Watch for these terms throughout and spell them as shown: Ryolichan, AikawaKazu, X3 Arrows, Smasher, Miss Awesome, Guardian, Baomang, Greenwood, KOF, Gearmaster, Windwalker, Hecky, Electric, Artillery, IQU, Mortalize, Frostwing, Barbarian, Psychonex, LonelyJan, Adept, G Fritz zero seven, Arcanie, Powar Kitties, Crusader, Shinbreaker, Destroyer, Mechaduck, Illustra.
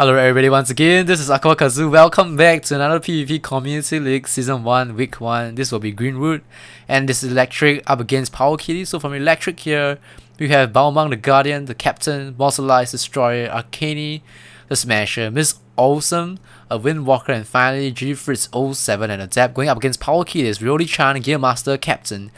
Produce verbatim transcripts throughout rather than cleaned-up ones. Hello everybody once again, this is AikawaKazu. Welcome back to another PvP Community League Season one Week one. This will be Greenwood and this is Electric up against Powar Kitties. So from Electric here, we have Baomang the Guardian, the Captain, Mortalize, Destroyer, Arcanie, the Smasher, Miss Awesome, a Windwalker, and finally G Fritz zero seven and Adept going up against Powar Kitties, Ryolichan, Gearmaster, Captain,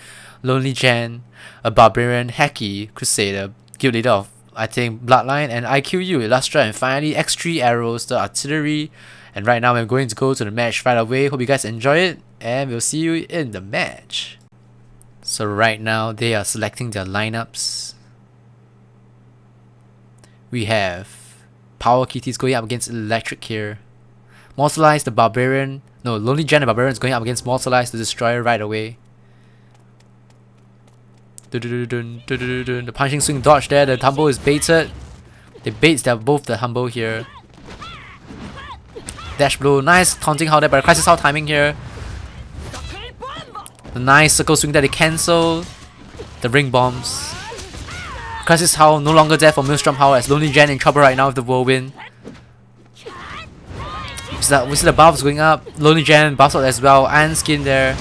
LonelyJan, a Barbarian, Hecky, Crusader, Guild Leader of I think Bloodline, and I Q U, Illustra, and finally X three Arrows, the Artillery. And right now we're going to go to the match right away. Hope you guys enjoy it, and we'll see you in the match. So right now they are selecting their lineups. We have Powar Kitties going up against Electric here. Mortalize the Barbarian, no, LonelyJan the Barbarian is going up against Mortalize the Destroyer right away. The punching swing dodge there, the tumble is baited. They baits they're both the humble here. Dash blow, nice taunting how there, but crisis how timing here. The nice circle swing that they cancel. The ring bombs. Crisis how no longer there for Maelstrom Howl as LonelyJan in trouble right now with the whirlwind. So we see the buffs going up. LonelyJan buffs out as well, Iron Skin there.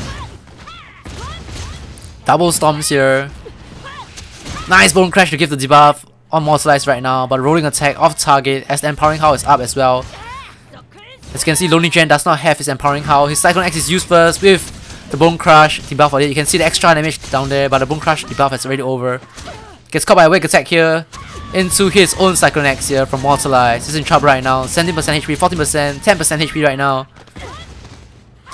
Double Storms here. Nice Bone Crash to give the debuff on Mortalize right now, but rolling attack off target as the Empowering Howl is up as well. As you can see, LonelyJan does not have his Empowering Howl. His Cyclone X is used first with the Bone Crash debuff for it. You can see the extra damage down there, but the Bone Crash debuff is already over. Gets caught by a Wake Attack here into his own Cyclone X here from Mortalize. He's in trouble right now. seventeen percent H P, fourteen percent, ten percent H P right now.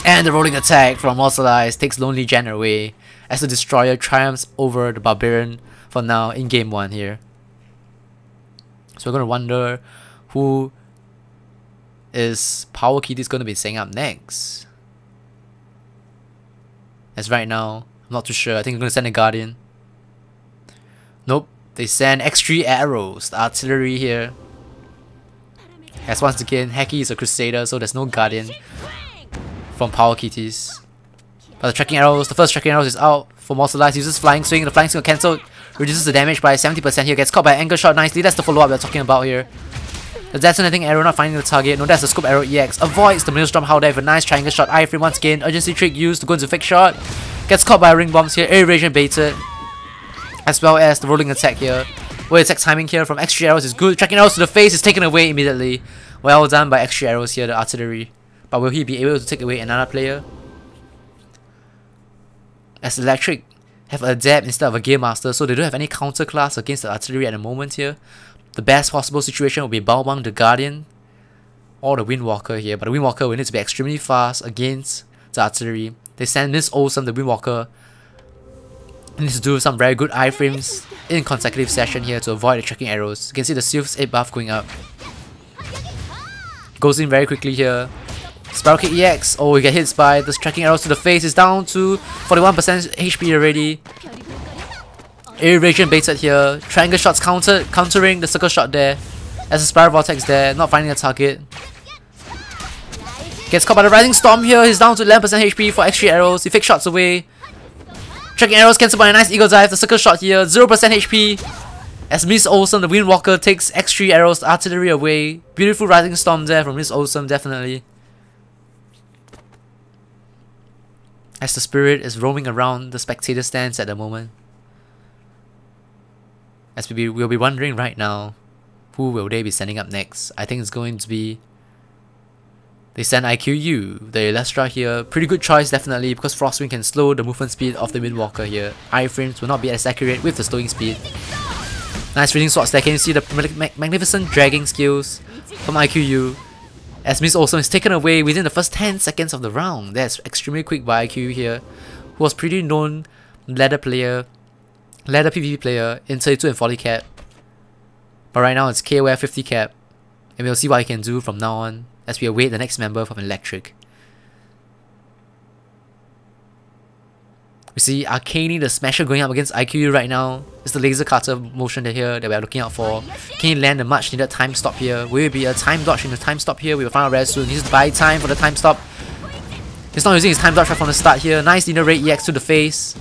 And the rolling attack from Mortalize takes LonelyJan away as the Destroyer triumphs over the Barbarian for now in game one here. So we're going to wonder who is Powar Kitties going to be setting up next. As right now, I'm not too sure. I think they're going to send a Guardian. Nope, they send X three Arrows, the Artillery here. As once again, Hecky is a Crusader, so there's no Guardian from Powar Kitties. But the tracking arrows, the first tracking arrows is out for Mortalize, uses flying swing, the flying swing cancelled, reduces the damage by seventy percent here, gets caught by angle shot nicely, that's the follow up we're talking about here. The detonating arrow not finding the target, no that's the scope arrow E X, avoids the Maelstrom Howl there with a nice triangle shot, I-frame once again, urgency trick used to go into fake shot, gets caught by ring bombs here, aeration baited, as well as the rolling attack here. Well, attack timing here from X three Arrows is good, tracking arrows to the face is taken away immediately. Well done by X three Arrows here, the Artillery. But will he be able to take away another player? As Electric have Adept instead of a Game Master, so they don't have any counter class against the Artillery at the moment here. The best possible situation would be Baomang the Guardian or the Windwalker here, but the Windwalker will need to be extremely fast against the Artillery. They send Miss Awesome, the Windwalker, needs to do some very good iframes in consecutive session here to avoid the tracking arrows. You can see the Sylph's eight buff going up. Goes in very quickly here. Spiral Kick E X, oh, he gets hit by the tracking arrows to the face, is down to forty-one percent H P already. Irradiation baited here, triangle shots countered, countering the circle shot there. As a Spiral Vortex there, not finding a target. Gets caught by the Rising Storm here, he's down to eleven percent H P for X three Arrows, he fake shots away. Tracking arrows cancelled by a nice Eagle Dive, the circle shot here, zero percent H P. As Miss Awesome, the Windwalker, takes X three Arrows, Artillery away. Beautiful Rising Storm there from Miss Awesome, definitely. As the Spirit is roaming around the spectator stands at the moment. As we be, we'll be wondering right now, who will they be sending up next? I think it's going to be... They send I Q U, the Illustra here. Pretty good choice definitely, because Frostwing can slow the movement speed of the Windwalker here. Iframes will not be as accurate with the slowing speed. Nice Reading Swords there, can you see the ma magnificent dragging skills from I Q U? As Miss Awesome is taken away within the first ten seconds of the round. That's extremely quick by I Q here, who was pretty known ladder player, ladder PvP player in thirty-two and forty cap. But right now it's K O F fifty cap, and we'll see what he can do from now on as we await the next member from Electric. We see Arcanie the Smasher going up against I Q right now. It's the laser cutter motion here that we are looking out for. Can he land a much needed time stop here? Will it be a time dodge in the time stop here? We will find out very soon. He's buy time for the time stop. He's not using his time dodge right from the start here. Nice linear raid E X to the face.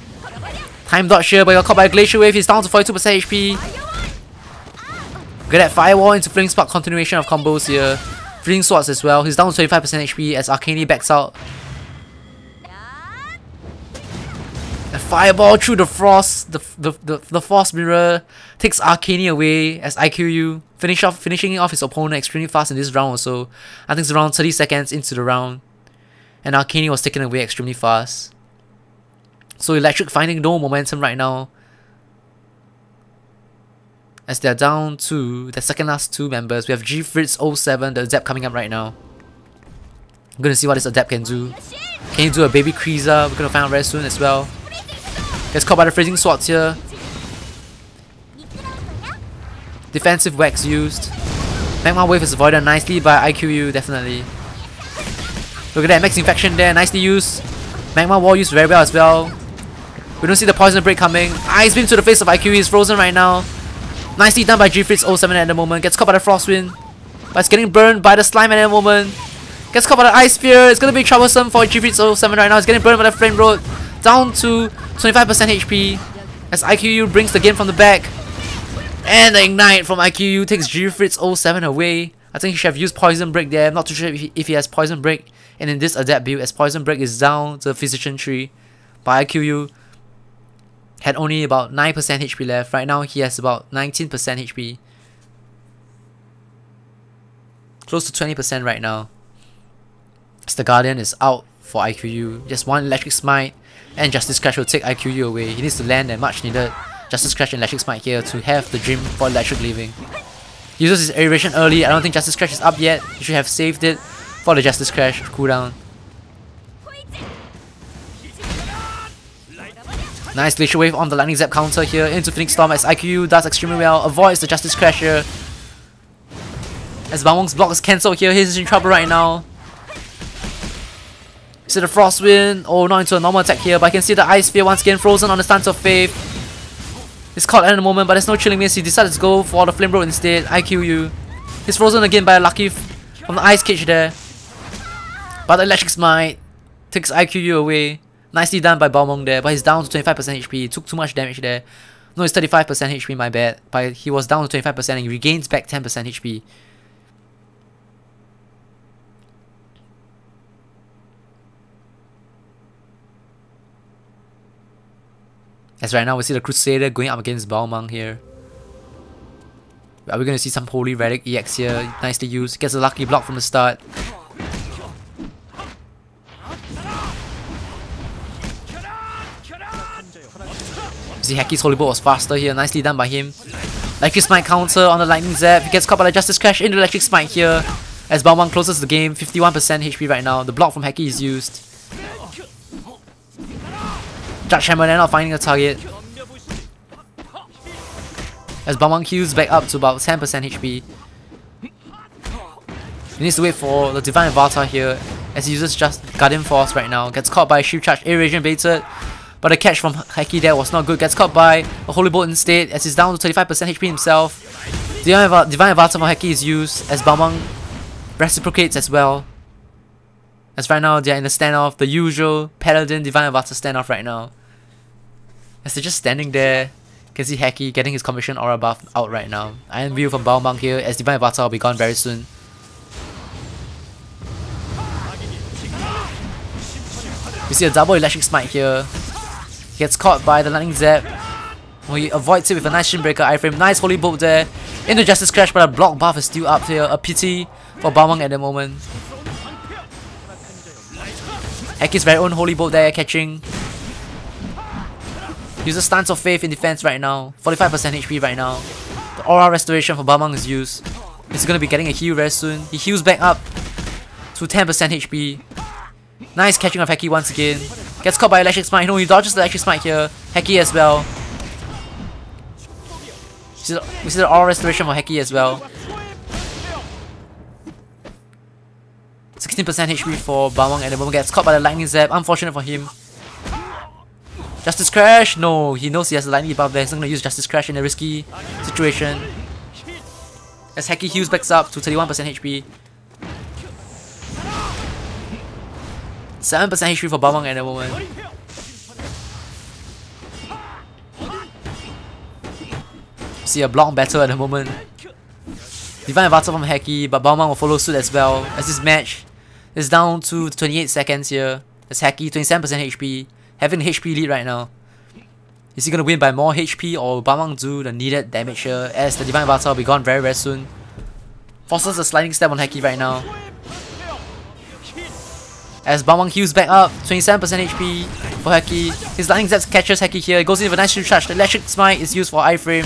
Time dodge here, but he got caught by a Glacier Wave. He's down to forty-two percent H P. Look at that Firewall into Fling Spark, continuation of combos here. Fling Swords as well. He's down to twenty-five percent H P as Arcanie backs out. A Fireball through the Frost, the the the, the Force Mirror takes Arcanie away as I Q U finish off, finishing off his opponent extremely fast in this round also. I think it's around thirty seconds into the round, and Arcanie was taken away extremely fast. So Electric finding no momentum right now, as they're down to the second last two members. We have G Fritz zero seven, the Adept, coming up right now. I'm gonna see what this Adept can do. Can he do a baby Kreezer? We're gonna find out very soon as well. Gets caught by the Freezing Swords here. Defensive Wax used. Magma Wave is avoided nicely by I Q U, definitely. Look at that, Max Infection there, nicely used. Magma Wall used very well as well. We don't see the Poison Break coming. Ice Beam to the face of I Q U, he's frozen right now. Nicely done by G Fritz zero seven at the moment. Gets caught by the Frostwind, but it's getting burned by the Slime at the moment. Gets caught by the Ice Spear. It's gonna be troublesome for G Fritz zero seven right now. It's getting burned by the Flame Road. Down to twenty-five percent H P as I Q U brings the game from the back, and the Ignite from I Q U takes G Fritz zero seven away. I think he should have used Poison Break there. I'm not too sure if he, if he has Poison Break, and in this Adept build, as Poison Break is down to Physician Tree by I Q U, had only about nine percent H P left. Right now he has about nineteen percent H P, close to twenty percent right now. As the Guardian is out for I Q U, just one Electric Smite, and Justice Crash will take I Q U away. He needs to land that much needed Justice Crash and Electric Smite here to have the dream for Electric leaving. He uses his aeration early. I don't think Justice Crash is up yet. He should have saved it for the Justice Crash cooldown. Nice Glacier Wave on the Lightning Zap counter here into Phoenix Storm as I Q U does extremely well. Avoids the Justice Crash here. As Baomang's block is cancelled here, he's in trouble right now. See the Frostwind. Oh, not into a normal attack here, but I can see the Ice Spear once again frozen on the Stance of Faith. It's caught at the moment, but there's no chilling miss. He decides to go for the Flame Road instead. I Q U. He's frozen again by a Lucky from the Ice Cage there. But the Electric Smite takes I Q U away. Nicely done by Baomang there, but he's down to twenty-five percent H P. He took too much damage there. No, it's thirty-five percent H P, my bad. But he was down to twenty-five percent and he regains back ten percent H P. As right now we see the Crusader going up against Baomang here. Are we going to see some Holy Relic E X here? Nicely used. Gets a lucky block from the start. You see Hecky's Holy Bolt was faster here. Nicely done by him. Electric Smite counter on the Lightning Zap. He gets caught by the Justice Crash into Electric Smite here. As Baomang closes the game, fifty-one percent H P right now. The block from Hecky is used. Judge Hammer there, not finding a target. As Baomang heals back up to about ten percent H P. He needs to wait for the Divine Vata here as he uses just Guardian Force right now. Gets caught by a Shield Charge, Aeration baited, but the catch from Hecky there was not good. Gets caught by a Holy Bolt instead as he's down to thirty-five percent H P himself. Divine Vata from Hecky is used as Baomang reciprocates as well. As right now, they're in the standoff, the usual Paladin Divine Vata standoff right now. As they're just standing there, you can see Hecky getting his Commission Aura buff out right now. Iron Wheel from Baomang here, as Divine Vata will be gone very soon. You see a double Electric Smite here. He gets caught by the Lightning Zap. Well, he avoids it with a nice Shinbreaker iframe. Nice Holy Bolt there. Into Justice Crash, but a block buff is still up here. A pity for Baomang at the moment. Hecky's very own Holy Bolt there, catching. Uses Stance of Faith in defense right now. forty-five percent H P right now. The Aura Restoration for Baomang is used. He's gonna be getting a heal very soon. He heals back up to ten percent H P. Nice catching of Hecky once again. Gets caught by Electric Smite. No, he dodges the Electric Smite here. Hecky as well. We see the Aura Restoration for Hecky as well. sixteen percent H P for Baomang at the moment. Gets caught by the Lightning Zap. Unfortunate for him. Justice Crash? No, he knows he has a Lightning buff there. He's not going to use Justice Crash in a risky situation. As Hecky heals backs up to thirty-one percent H P. seven percent H P for Baomang at the moment. See a block battle at the moment. Divine Avatar from Hecky, but Baomang will follow suit as well. As this match is down to twenty-eight seconds here. That's Hecky, twenty-seven percent H P, having an H P lead right now. Is he going to win by more H P, or will Baomang do the needed damage here, as the Divine Avatar will be gone very very soon? Forces a sliding step on Hecky right now, as Baomang heals back up, twenty-seven percent H P for Hecky. His lightning steps catches Hecky here, it goes in with a nice shield charge. The electric smite is used for iframe,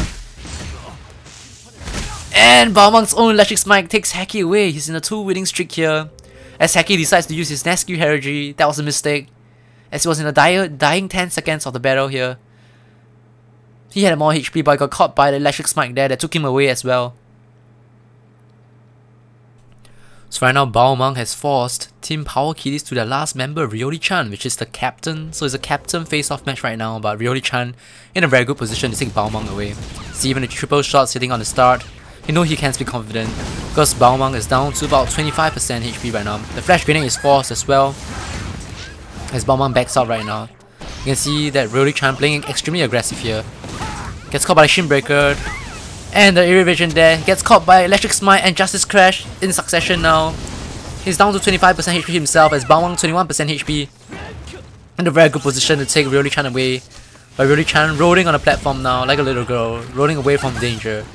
and Baomang's own electric smite takes Hecky away. He's in a two winning streak here, as Hecky decides to use his Nescu Heregy. That was a mistake, as he was in the dire, dying ten seconds of the battle here. He had more H P, but got caught by the electric smite there that took him away as well. So right now, Baomang has forced Team Powar Kitties to their last member, Ryolichan, which is the captain. So it's a captain face-off match right now, but Ryolichan in a very good position to take Baomang away. See, even the triple shots hitting on the start, you know he can be confident, because Baomang is down to about twenty-five percent H P right now. The flash grenade is forced as well, as Baomang backs out right now. You can see that Ryolichan playing extremely aggressive here. Gets caught by the Shin Breaker, and the area vision there gets caught by Electric Smite and Justice Crash in succession now. He's down to twenty-five percent H P himself, as Baomang twenty-one percent H P. In a very good position to take Ryolichan away. But Ryolichan rolling on the platform now like a little girl, rolling away from danger.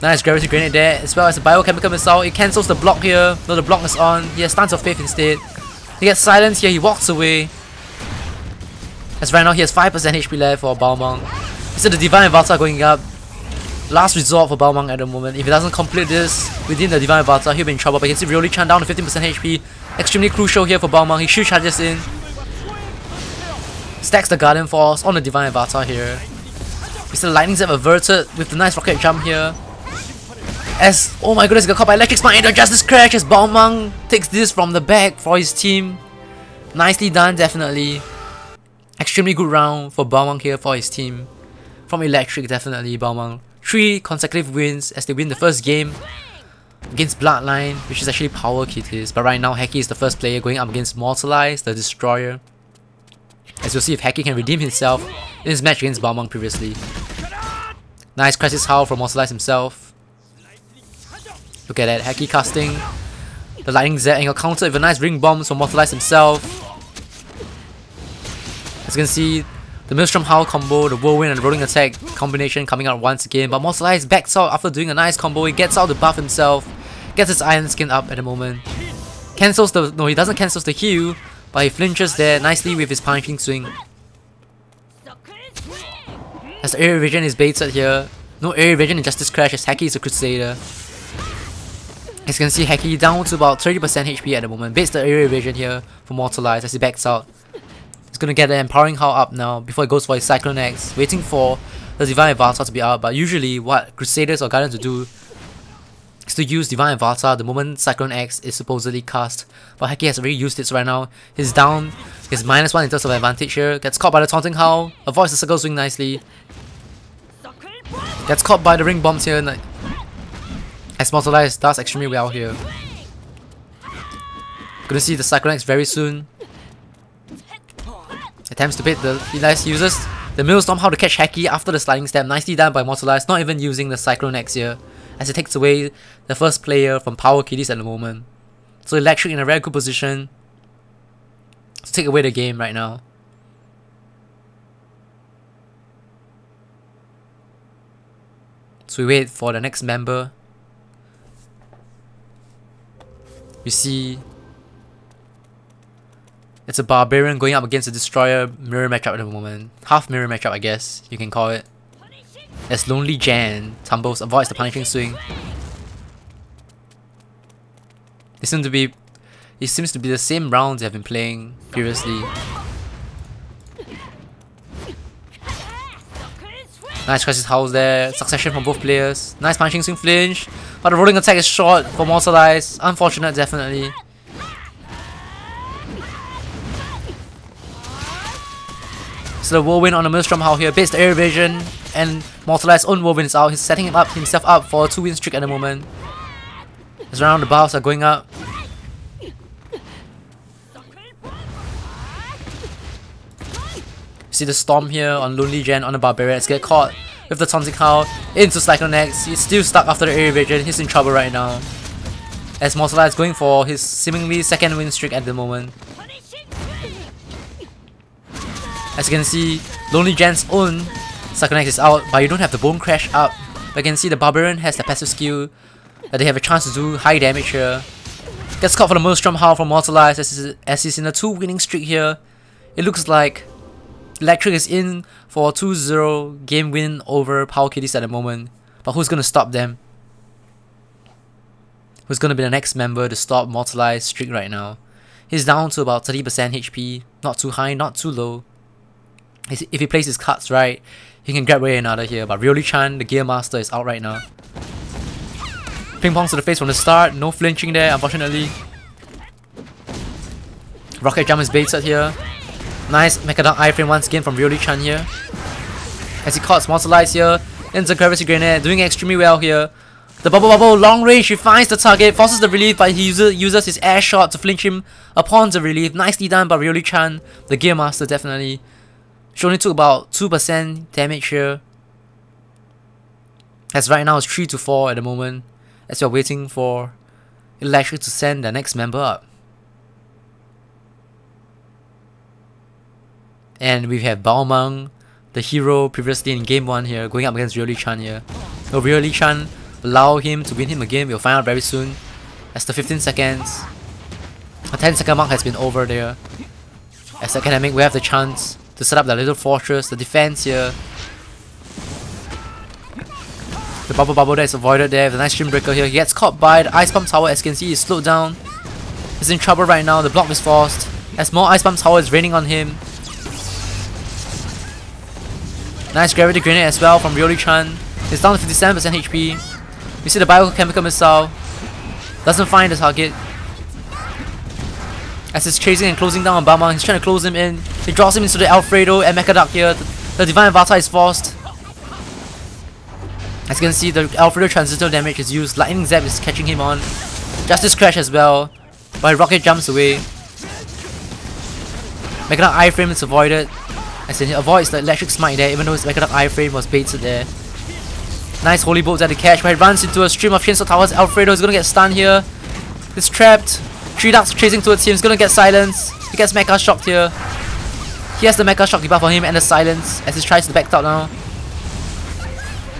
Nice Gravity Grenade there, as well as a Biochemical Missile. It cancels the block here, though the block is on. He has Stance of Faith instead. He gets silenced here, he walks away. As right now he has five percent H P left for Baomang. So the Divine Avatar going up. Last resort for Baomang at the moment. If he doesn't complete this within the Divine Avatar, he'll be in trouble. But you can see Ryolichan down to fifteen percent H P. Extremely crucial here for Baomang. He shield charges in, stacks the Guardian Force on the Divine Avatar here. We see the lightning zap averted with the nice rocket jump here. As, oh my goodness, he got caught by Electric Smite and the Justice Crash, as Baomang takes this from the back for his team. Nicely done, definitely. Extremely good round for Baomang here for his team. From Electric, definitely, Baomang. Three consecutive wins, as they win the first game against Bloodline, which is actually Powar Kitties. But right now, Hecky is the first player going up against Mortalize, the Destroyer. As you'll see if Hecky can redeem himself in his match against Baomang previously. Nice Crisis Howl from Mortalize himself. Look at that, Hecky casting the Lightning Zap and got countered with a nice Ring Bomb from Mortalize himself. As you can see, the Maelstrom Howl combo, the Whirlwind and Rolling Attack combination coming out once again, but Mortalize backs out after doing a nice combo. He gets out the buff himself, gets his Iron Skin up at the moment. Cancels the... no, he doesn't cancel the heal, but he flinches there nicely with his Punishing Swing. As the Area Vision is baited here, no Area Vision in Justice Crash, as Hecky is a Crusader. As you can see, Hecky down to about thirty percent H P at the moment. Baits the Area Vision here for Mortalize as he backs out. Gonna get the Empowering Howl up now before it goes for his Cyclone X, waiting for the Divine Avatar to be out. But usually what Crusaders or Guardians do is to use Divine Avatar the moment Cyclone X is supposedly cast, but Hecky has already used it. So right now he's down, he's minus one in terms of advantage here. Gets caught by the Taunting Howl, avoids the Circle Swing nicely, gets caught by the Ring Bombs here, as Mortalize does extremely well here. Gonna see the Cyclone X very soon. Attempts to bait the... he nice uses the Maelstrom Howl to catch Hecky after the sliding step. Nicely done by Mortalize, not even using the Cyclone X here, as it takes away the first player from Powar Kitties at the moment. So Electric in a very good position to take away the game right now. So we wait for the next member. We see... it's a Barbarian going up against a Destroyer mirror matchup at the moment. Half mirror matchup, I guess you can call it. As LonelyJan tumbles, avoids the Punishing Swing. It seems to be, it seems to be the same rounds they have been playing previously. Nice Crisis House there, succession from both players. Nice Punishing Swing flinch, but the Rolling Attack is short for Mortalize. Unfortunate, definitely. So the Whirlwind on the Maelstrom Howl here, baits the Air Evasion, and Mortalize's own Whirlwind is out. He's setting him up, himself up for a two-win streak at the moment. As round the buffs are going up. See the Storm here on LonelyJan on the Barbarian. It's get caught with the Taunting Howl into Cyclonex. He's still stuck after the Air Evasion. He's in trouble right now, as Mortalize is going for his seemingly second win streak at the moment. As you can see, LonelyJan's own Psychonex is out, but you don't have the Bone Crash up. But you can see the Barbarian has the passive skill, that they have a chance to do high damage here. Gets caught for the Maelstrom Howl from Mortalize as he's, as he's in a two winning streak here. It looks like Electric is in for a two zero game win over Powar Kitties at the moment. But who's going to stop them? Who's going to be the next member to stop Mortalize's streak right now? He's down to about thirty percent H P, not too high, not too low. If he plays his cards right, he can grab away another here, but Ryolichan, the Gear Master, is out right now. Ping pongs to the face from the start, no flinching there unfortunately. Rocket Jump is baited here. Nice Mechadown iframe once again from Ryolichan here, as he caught Mortalize here, into Gravity Grenade, doing extremely well here. The bubble bubble, long range, he finds the target, forces the relief, but he uses, uses his air shot to flinch him upon the relief. Nicely done by Ryolichan, the Gear Master definitely. She only took about two percent damage here, as right now it's three to four at the moment, as we're waiting for Electric to send the next member up. And we have Baomang, the hero previously in game one here, going up against Ryolichan here. Will Ryolichan allow him to win him again? We'll find out very soon, as the fifteen seconds, the ten second mark has been over there. As Academic, we have the chance to set up the little fortress, the defense here. The bubble bubble there is avoided there, the nice stream breaker here. He gets caught by the Ice Bomb Tower, as you can see he's slowed down. He's in trouble right now, the block is forced, as more Ice Bomb Tower is raining on him. Nice Gravity Grenade as well from Ryolichan. He's down to fifty-seven percent H P. We see the Biochemical Missile, doesn't find the target, as he's chasing and closing down on Baomang. He's trying to close him in. He draws him into the Alfredo and Mechaduck here. The Divine Vata is forced. As you can see, the Alfredo transitional damage is used. Lightning Zap is catching him on. Justice Crash as well, but Rocket jumps away. Mechaduck iframe is avoided, as he avoids the Electric Smite there, even though his Mechaduck iframe was baited there. Nice Holy Bolt at the catch, but he runs into a stream of Chainsaw Towers. Alfredo is going to get stunned here. He's trapped. Three Ducks chasing towards him, he's gonna get silenced. He gets Mecha Shocked here. He has the Mecha Shock debuff on him and the silence, as he tries to back out now.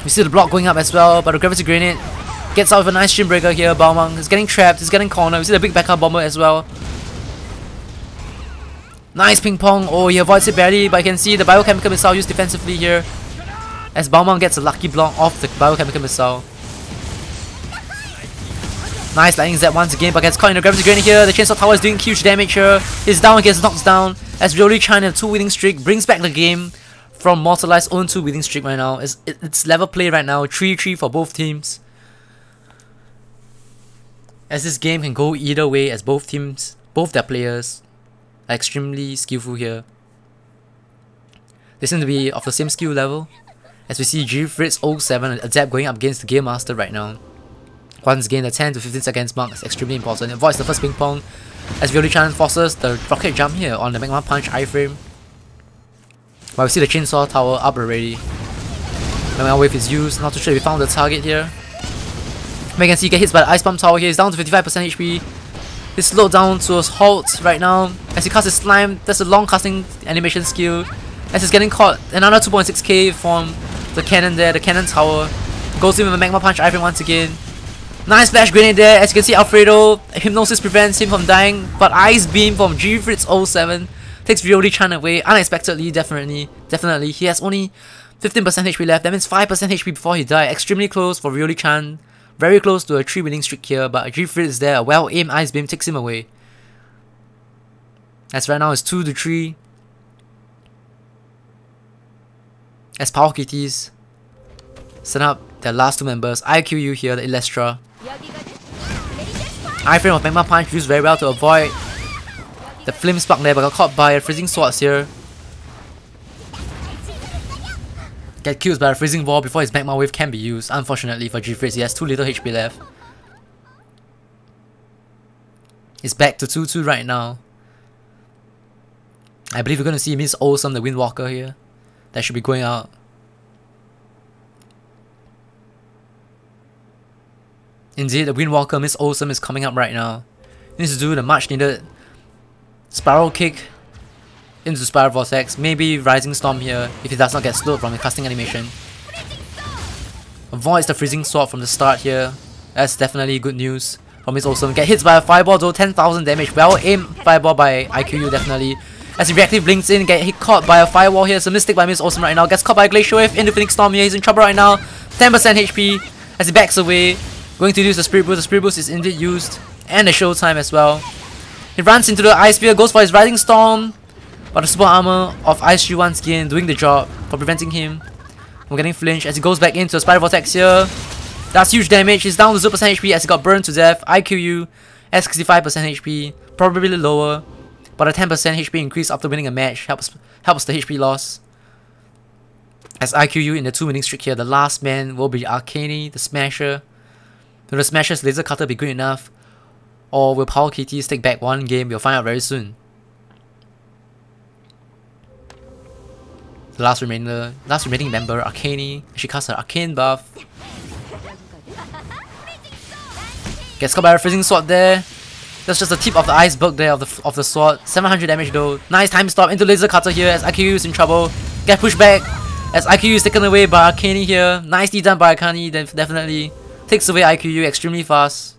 We see the block going up as well, but the Gravity Grenade gets out with a nice stream breaker here. Baomang is getting trapped, he's getting cornered. We see the big backup bomber as well. Nice ping pong, oh he avoids it barely, but you can see the Biochemical Missile used defensively here, as Baomang gets a lucky block off the Biochemical Missile. Nice Lightning Zap once again, but gets caught in the Gravity Grenade here. The Chainsaw Tower is doing huge damage here. He's down, gets knocked down, as Ryolichan in a two winning streak brings back the game from Mortalize's own two winning streak right now. It's, it's level play right now, three three for both teams, as this game can go either way, as both teams, both their players are extremely skillful here. They seem to be of the same skill level, as we see G Fritz zero seven Adept going up against the Game Master right now. Once again, the ten to fifteen seconds mark is extremely important. It avoids the first ping pong, as Ryolichan forces the rocket jump here on the Magma Punch iframe. But we see the Chainsaw Tower up already. Magma Wave is used, not too sure if we found the target here. But you can see he gets hit by the Ice Bomb Tower here, he's down to fifty-five percent H P. He's slowed down to a halt right now. As he casts his slime, that's a long casting animation skill. As he's getting caught, another two point six K from the cannon there, the cannon tower. Goes in with a Magma Punch iframe once again. Nice Flash Grenade there, as you can see Alfredo, Hypnosis prevents him from dying, but Ice Beam from G Fritz zero seven takes Ryolichan away, unexpectedly, definitely, definitely. He has only fifteen percent H P left, that means five percent H P before he died. Extremely close for Ryolichan, very close to a three winning streak here, but GFritz is there, a well-aimed Ice Beam takes him away. As right now it's two to three, as Powar Kitties set up their last two members, I Q U here, the Illustra. Iframe of Magma Punch used very well to avoid the Flame Spark there, but got caught by Freezing Swords here. Get killed by a Freezing Wall before his Magma Wave can be used. Unfortunately for GFritz, he has too little H P left. It's back to two two right now. I believe we're going to see Miss Awesome, the Windwalker here, that should be going out. Indeed, the Windwalker Miss Awesome is coming up right now. It needs to do the much needed Spiral Kick into Spiral Vortex, maybe Rising Storm here if it does not get slowed from the casting animation. Avoids the Freezing Sword from the start here. That's definitely good news from Miss Awesome. Get hit by a Fireball though, ten thousand damage. Well aimed Fireball by I Q U definitely. As he reactively blinks in, get hit caught by a Firewall here. It's a mistake by Miss Awesome right now. Gets caught by a Glacial Wave into Phoenix Storm here. He's in trouble right now. ten percent H P as he backs away. Going to use the Spirit Boost. The Spirit Boost is indeed used. And the Showtime as well. He runs into the Ice Sphere, goes for his Rising Storm. But the Super Armor of Ice Shield once again doing the job for preventing him from getting flinched as he goes back into a Spider Vortex here. That's huge damage. He's down to zero percent H P as he got burned to death. I Q U at sixty-five percent H P. Probably lower. But a ten percent H P increase after winning a match helps helps the H P loss. As I Q U in the two winning streak here, the last man will be Arcanie, the Smasher. Will the Smasher's Laser Cutter be good enough? Or will Powar Kitties take back one game? We'll find out very soon. The last remainder, last remaining member, Arcanie. She casts her Arcane buff. Gets caught by a Freezing Sword there. That's just the tip of the iceberg there of the, of the sword. seven hundred damage though. Nice time stop into Laser Cutter here as I Q U is in trouble. Get pushed back as I Q U is taken away by Arcanie here. Nicely done by Arcanie, definitely. Takes away I Q U extremely fast.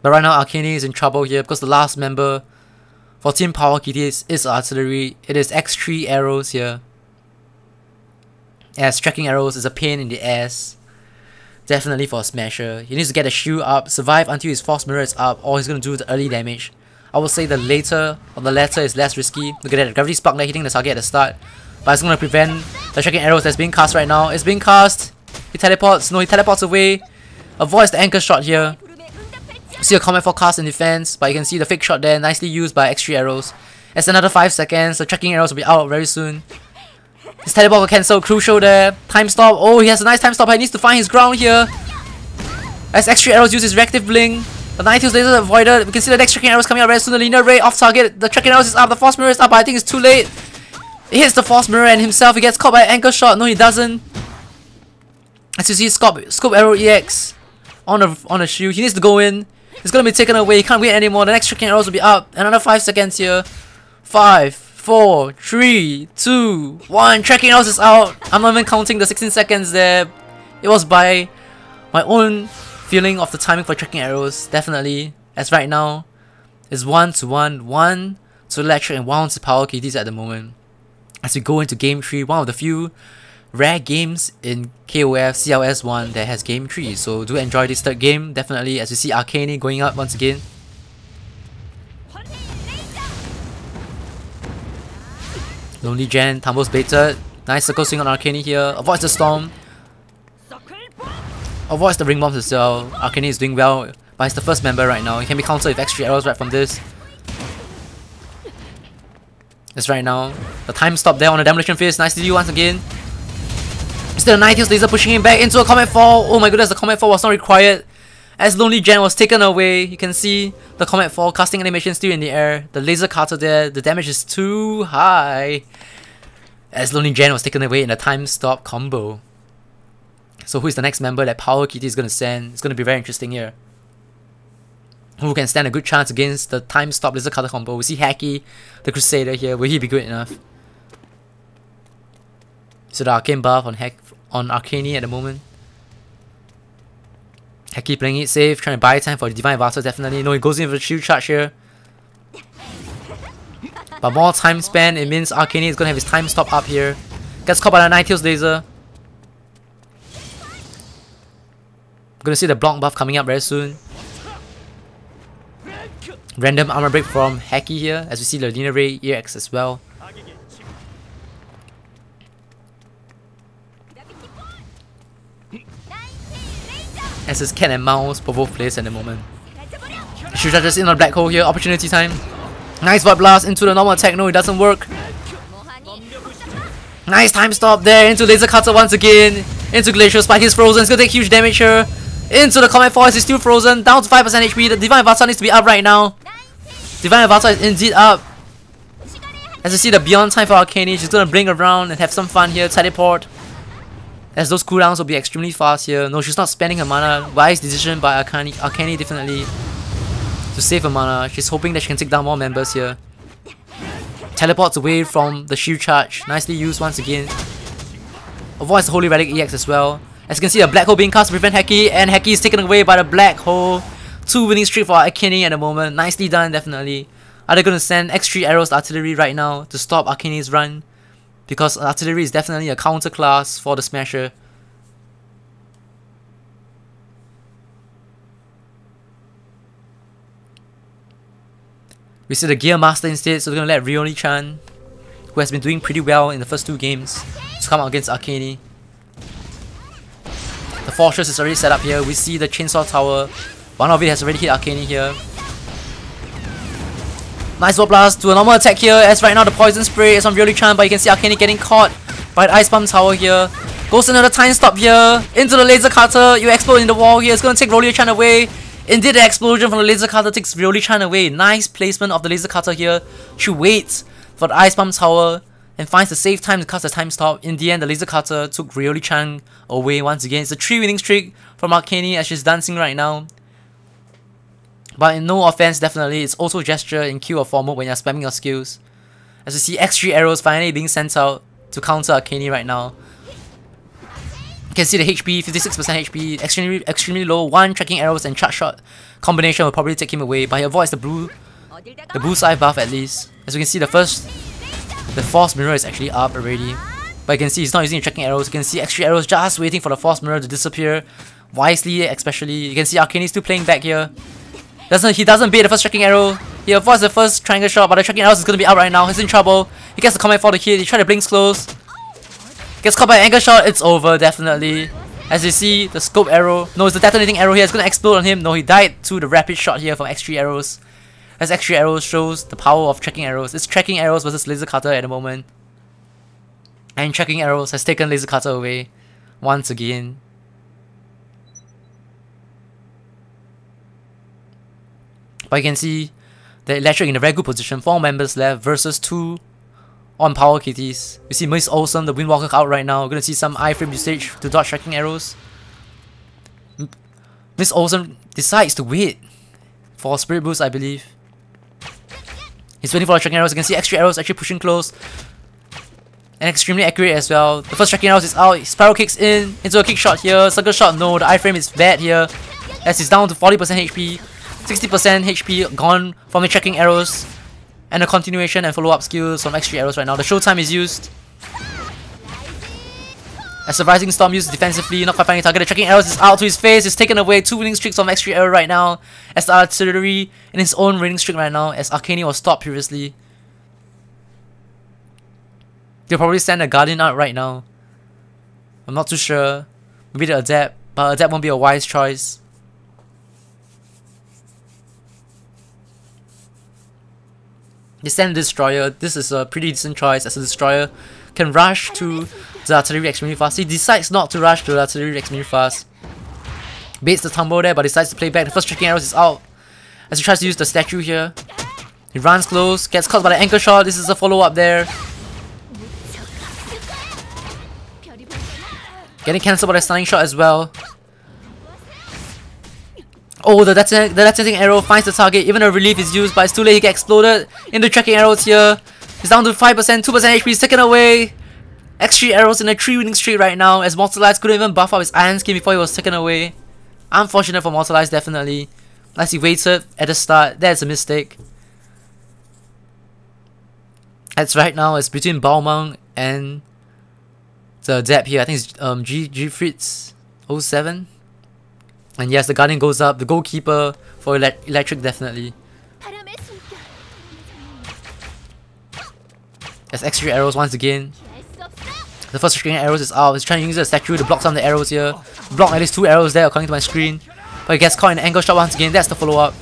But right now Arcanie is in trouble here because the last member for Team Powar Kitties is artillery. It is X three Arrows here. As tracking arrows is a pain in the ass. Definitely for a Smasher. He needs to get the shield up, survive until his Force Mirror is up, or he's going to do the early damage. I would say the later or the latter is less risky. Look at that, Gravity Spark there hitting the target at the start. But it's going to prevent the tracking arrows that's being cast right now. It's being cast. He teleports. No, he teleports away. Avoids the anchor shot here. See a comment for cast and defense, but you can see the fake shot there, nicely used by X three Arrows. That's another five seconds, the tracking arrows will be out very soon. His teleport will cancel, crucial there. Time stop, oh he has a nice time stop, he needs to find his ground here. As X three Arrows uses reactive blink, the Ninetales laser avoided. We can see the next tracking arrows coming out very soon, the linear ray off target. The tracking arrows is up, the Force Mirror is up, but I think it's too late. He hits the Force Mirror and himself, he gets caught by an anchor shot, no he doesn't. As you see, Scope, scope Arrow E X on a, on a shield, he needs to go in. It's gonna be taken away, you can't wait anymore. The next tracking arrows will be up. Another five seconds here. five, four, three, two, one. Tracking arrows is out. I'm not even counting the sixteen seconds there. It was by my own feeling of the timing for tracking arrows, definitely. As right now, it's one to one, one to Electric and one to Powar Kitties at the moment. As we go into game three, one of the few rare games in K O F C L S one that has game three, so do enjoy this third game definitely as we see Arcanie going up once again. LonelyJan tumbles baited, nice circle swing on Arcanie here, avoids the storm, avoids the ring bombs as well. Arcanie is doing well, but he's the first member right now, he can be countered with X three arrows right from this. That's right now, the time stop there on the demolition phase, nicely once again. Still the Ninetales laser pushing him back into a Comet Fall. Oh my goodness, the Comet Fall was not required as LonelyJan was taken away. You can see the Comet Fall casting animation still in the air. The laser cutter there, the damage is too high as LonelyJan was taken away in a time stop combo. So who is the next member that Powar Kitty is going to send? It's going to be very interesting here. Who can stand a good chance against the time stop laser cutter combo? We see Hecky, the Crusader here. Will he be good enough? So the Arcane buff on Heck on Arcanie at the moment. Hecky playing it safe, trying to buy time for the Divine Vassal definitely. No, he goes in for the shield charge here. But more time span, it means Arcanie is gonna have his time stop up here. Gets caught by the Ninetales laser. We're gonna see the block buff coming up very soon. Random armor break from Hecky here, as we see the Linear Ray E X as well. As his cat and mouse for both players at the moment. Should just in on black hole here, opportunity time. Nice Void Blast into the normal attack, no it doesn't work. Nice time stop there, into laser cutter once again. Into Glacial Spike, he's frozen, he's gonna take huge damage here. Into the Comet Force, he's still frozen, down to five percent H P. The Divine Avatar needs to be up right now. Divine Avatar is indeed up. As you see the Beyond time for Arcanie, she's gonna blink around and have some fun here, teleport. as those cooldowns will be extremely fast here. No, she's not spending her mana. Wise decision by Arcanie, Arcanie definitely to save her mana. She's hoping that she can take down more members here. Teleports away from the shield charge. Nicely used once again. Avoids the Holy Relic E X as well. As you can see, the black hole being cast to prevent Hecky, and Hecky is taken away by the black hole. Two winning streak for Arcanie at the moment. Nicely done, definitely. Are they going to send X three Arrows to Artillery right now to stop Arcanie's run? Because Artillery is definitely a counter class for the Smasher. We see the Gear Master instead, so they're going to let Ryolichan, who has been doing pretty well in the first two games, to come out against Arcanie. The Fortress is already set up here. We see the Chainsaw Tower. One of it has already hit Arcanie here. Nice War Blast to a normal attack here, as right now the Poison Spray is on Ryolichan, but you can see Arcanie getting caught by the Ice Bomb Tower here. Goes another Time Stop here, into the Laser Cutter, you explode in the wall here, it's going to take Ryolichan away. Indeed, the explosion from the Laser Cutter takes Ryolichan away. Nice placement of the Laser Cutter here. She waits for the Ice Bomb Tower and finds the safe time to cast the Time Stop. In the end, the Laser Cutter took Ryolichan away once again. It's a three winning streak from Arcanie as she's dancing right now. But in no offense, definitely, it's also gesture in Q or four mode when you're spamming your skills. As you see, X three Arrows finally being sent out to counter Arcanie right now. You can see the H P, fifty-six percent H P, extremely extremely low. One Tracking Arrows and Charge Shot combination will probably take him away, but he avoids the blue, the blue side buff at least. As you can see, the first, the Force Mirror is actually up already. But you can see he's not using Tracking Arrows. You can see X three Arrows just waiting for the Force Mirror to disappear, wisely especially. You can see Arcanie still playing back here. Doesn't, he doesn't bait the first Tracking Arrow. He avoids the first triangle shot, but the Tracking Arrows is going to be out right now. He's in trouble. He gets the command for the hit. He tries to blink close. Gets caught by an anchor shot. It's over, definitely. As you see, the scope arrow. No, it's the detonating arrow here. It's going to explode on him. No, he died to the rapid shot here from X three Arrows. As X three Arrows shows the power of Tracking Arrows. It's Tracking Arrows versus Laser Cutter at the moment. And Tracking Arrows has taken Laser Cutter away once again. But you can see the Electric in a very good position, four members left versus two on Powar Kitties. We see Miss Awesome, the Windwalker, out right now. We're going to see some iframe usage to dodge Tracking Arrows. Miss Awesome decides to wait for Spirit Boost, I believe. He's waiting for the Tracking Arrows. You can see X three Arrows actually pushing close. And extremely accurate as well. The first Tracking Arrows is out. Spiral kicks in, into a kick shot here. Circle shot, no. The iframe is bad here, as he's down to forty percent H P. sixty percent H P gone from the Tracking Arrows and the continuation and follow-up skills from X three Arrows right now. The Showtime is used as the Rising Storm used defensively, not quite finding a target. The Tracking Arrows is out to his face. He's taken away. Two winning streaks from X three Arrow right now, as the Artillery in his own winning streak right now, as Arcanie was stopped previously. They'll probably send a Guardian out right now. I'm not too sure. Maybe the Adept, but Adept won't be a wise choice. They send Destroyer. This is a pretty decent choice, as a Destroyer can rush to the Artillery extremely fast. He decides not to rush to the Artillery extremely fast. Baits the tumble there, but decides to play back. The first Tracking Arrows is out, as he tries to use the statue here. He runs close, gets caught by the anchor shot. This is a follow-up there. Getting cancelled by the stunning shot as well. Oh, the deton the detonating arrow finds the target. Even a relief is used, but it's too late. He gets exploded into Tracking Arrows here. He's down to five percent, two percent H P is taken away. X three Arrows in a three winning streak right now, as Mortalize couldn't even buff up his Iron Skin before he was taken away. Unfortunate for Mortalize, definitely. As he waited at the start, that's a mistake. That's right now, it's between Baomang and the Adept here. I think it's um, G Fritz zero seven. And yes, the Guardian goes up, the goalkeeper for ele Electric definitely. As X three Arrows once again. The first Tracking Arrows is out. He's trying to use the statue to block some of the arrows here. Block at least two arrows there according to my screen. But he gets caught in an angle shot once again. That's the follow-up.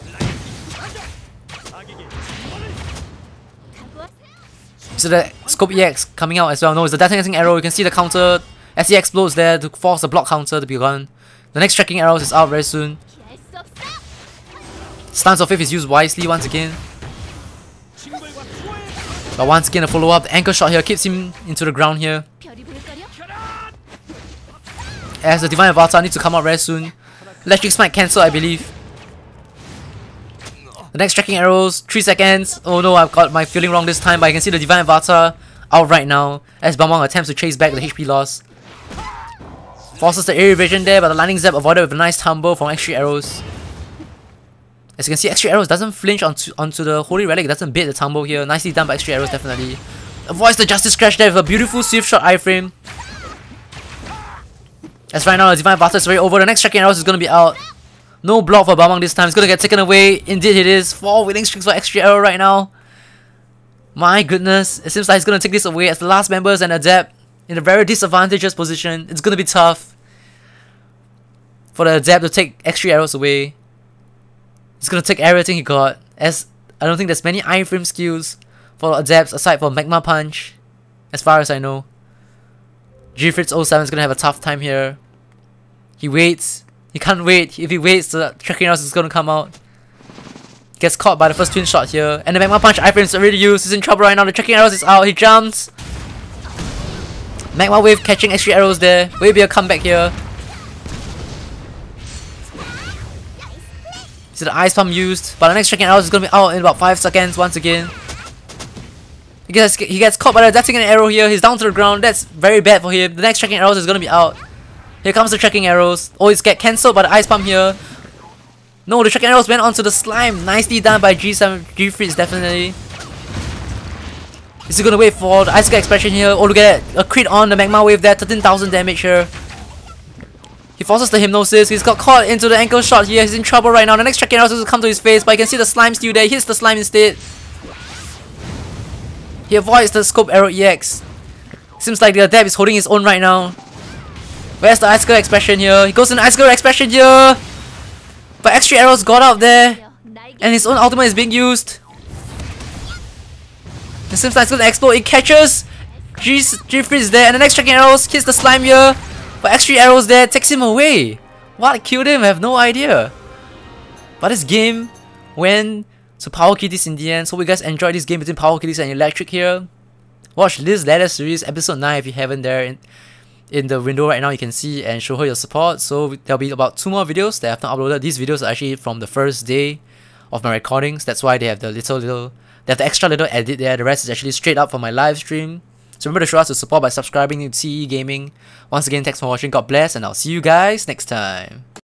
So the Scope E X coming out as well. No, it's the detonating arrow. You can see the counter as he explodes there to force the block counter to be gone. The next Tracking Arrows is out very soon. Stance of Faith is used wisely once again. But once again, a follow-up. The anchor shot here keeps him into the ground here. It has a Divine Avatar, needs to come out very soon. Electric Smite cancelled, I believe. The next Tracking Arrows, three seconds. Oh no, I've got my feeling wrong this time, but I can see the Divine Avatar out right now as Baomang attempts to chase back the H P loss. Forces the area vision there, but the Lightning Zap avoided with a nice tumble from X three Arrows. As you can see, X three Arrows doesn't flinch onto, onto the Holy Relic, doesn't bait the tumble here. Nicely done by X three Arrows, definitely. Avoids the Justice Crash there with a beautiful swift shot iframe. As right now, the Divine Avatar is way over. The next Tracking Arrows is going to be out. No block for Baomang this time. It's going to get taken away. Indeed it is. Four winning streaks for X three Arrow right now. My goodness. It seems like it's going to take this away as the last members and Adept in a very disadvantageous position. It's going to be tough for the Adept to take X three Arrows away. It's going to take everything he got, as I don't think there's many iframe skills for Adepts aside from Magma Punch, as far as I know. GFritz zero seven is going to have a tough time here. He waits. He can't wait. If he waits, the Tracking Arrows is going to come out. Gets caught by the first twin shot here. And the Magma Punch iframe is already used. He's in trouble right now. The Tracking Arrows is out. He jumps. Magma Wave catching X three Arrows there. Will it be a comeback here? See the Ice Pump used. But the next Tracking Arrows is going to be out in about five seconds once again. He gets, he gets caught by the Adepting an Arrow here. He's down to the ground. That's very bad for him. The next Tracking Arrows is going to be out. Here comes the Tracking Arrows. Oh, it's get cancelled by the Ice Pump here. No, the Tracking Arrows went onto the slime. Nicely done by G seven, GFritz, definitely. Is he gonna wait for the Ice Guy expression here? Oh, look at that. A crit on the Magma Wave there. thirteen thousand damage here. He forces the Hypnosis. He's got caught into the ankle shot here. He's in trouble right now. The next Tracking Arrows will come to his face, but you can see the slime still there. He hits the slime instead. He avoids the Scope Arrow E X. Seems like the Adept is holding his own right now. Where's the Ice Girl expression here? He goes in Ice Girl expression here! But X three Arrows got out there. And his own ultimate is being used. It seems like it's gonna explode. It catches GFritz is there. And the next Tracking Arrows hits the slime here. But X three Arrows there takes him away. What killed him? I have no idea. But this game went to Powar Kitties in the end. So hope you guys enjoyed this game between Powar Kitties and Electric here. Watch this latter series, episode nine, if you haven't there. In the window right now you can see, and show her your support. So there'll be about two more videos that I have not uploaded. These videos are actually from the first day of my recordings. That's why they have the little little they have the extra little edit there. The rest is actually straight up from my live stream. So remember to show us your support by subscribing to C E Gaming. Once again, thanks for watching, God bless, and I'll see you guys next time.